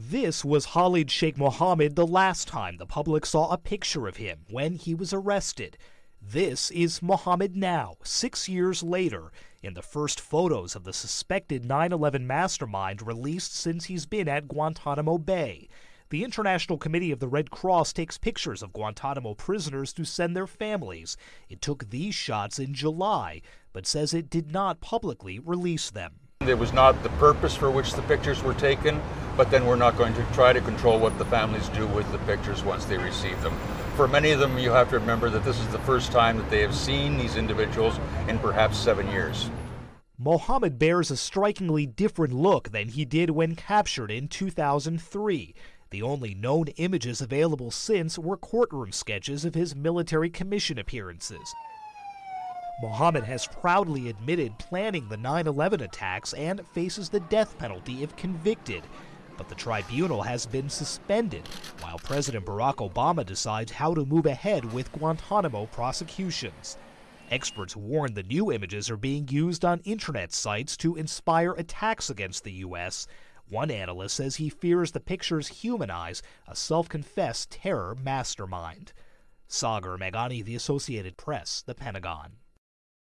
This was Khalid Sheikh Mohammed the last time the public saw a picture of him when he was arrested. This is Mohammed now, 6 years later, in the first photos of the suspected 9/11 mastermind released since he's been at Guantanamo Bay. The International Committee of the Red Cross takes pictures of Guantanamo prisoners to send their families. It took these shots in July, but says it did not publicly release them. It was not the purpose for which the pictures were taken, but then we're not going to try to control what the families do with the pictures once they receive them. For many of them, you have to remember that this is the first time that they have seen these individuals in perhaps 7 years. Mohammed bears a strikingly different look than he did when captured in 2003. The only known images available since were courtroom sketches of his military commission appearances. Mohammed has proudly admitted planning the 9/11 attacks and faces the death penalty if convicted. But the tribunal has been suspended while President Barack Obama decides how to move ahead with Guantanamo prosecutions. Experts warn the new images are being used on internet sites to inspire attacks against the U.S. One analyst says he fears the pictures humanize a self-confessed terror mastermind. Sagar Meghani, The Associated Press, The Pentagon.